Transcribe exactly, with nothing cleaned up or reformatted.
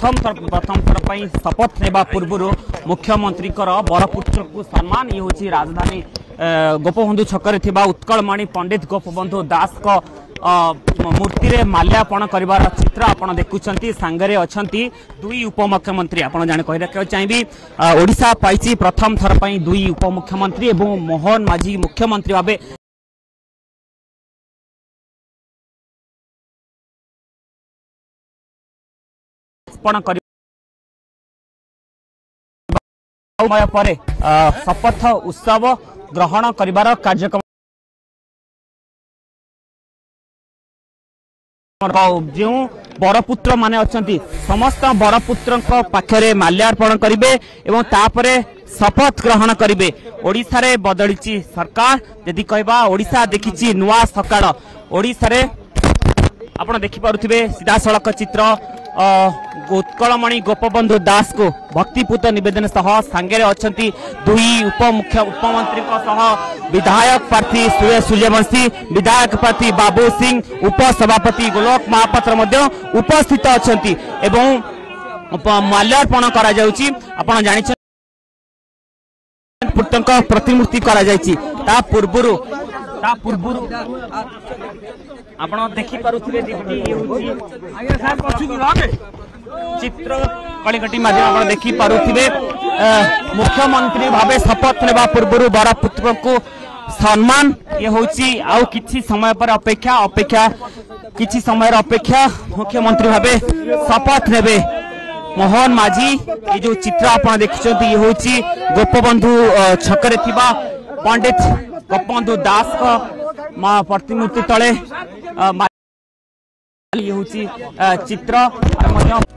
प्रथम थर प्रथम थर पर शपथ ने पूर्व मुख्यमंत्री बरपुत्र को सम्मान ये हूँ राजधानी गोपबंधु छकरे उत्कलमणि पंडित गोपबंधु दास को मूर्ति रे माल्यार्पण कर चित्र आपड़ देखुंट सांगे अच्छा दुई उपमुख्यमंत्री आप जाने कह चाहिए ओडिशा पाई प्रथम थर पर दुई उपमुख्यमंत्री और मोहन माझी मुख्यमंत्री भाव अर्पण पर शपथ उत्सव ग्रहण करिबार कार्यक्रम जो बरपुत्र माने अच्छी समस्त बरपुत्र पाखे माल्यार्पण करेंगे एवं तापरे शपथ ग्रहण करेंगे। ओडिशा रे बदली सरकार यदि कहबा ओडिशा देखी नुआ सकाळ ओडिशा रे आपण देखि पारुथिबे सीधा सड़क चित्र उत्कलमणि गोपबंधु दास को भक्तिपूत नवेदन सह सांगे अच्छा दुई उपमुख्य उपमंत्री विधायक प्रार्थी सुरेश सूर्यवंशी विधायक प्रार्थी बाबू सिंह उपसभापति गोलक महापात्र उपस्थित अच्छा एवं माल्यार्पण कर प्रतिमूर्ति पूर्व चित्र कलिकटी माध्यम देखी पारे मुख्यमंत्री भाव शपथ ने पूर्व बरपुत्र को सम्मान ये हूँ आउ किसी समय पर अपेक्षा अपेक्षा किसी समय अपेक्षा मुख्यमंत्री भाव शपथ ने मोहन माझी ये जो चित्र आप देखुं ये हूँ गोपबंधु छकरे पंडित गोपबंधु दास का माँ प्रतिमूर्ति तले ये हूँ चित्र।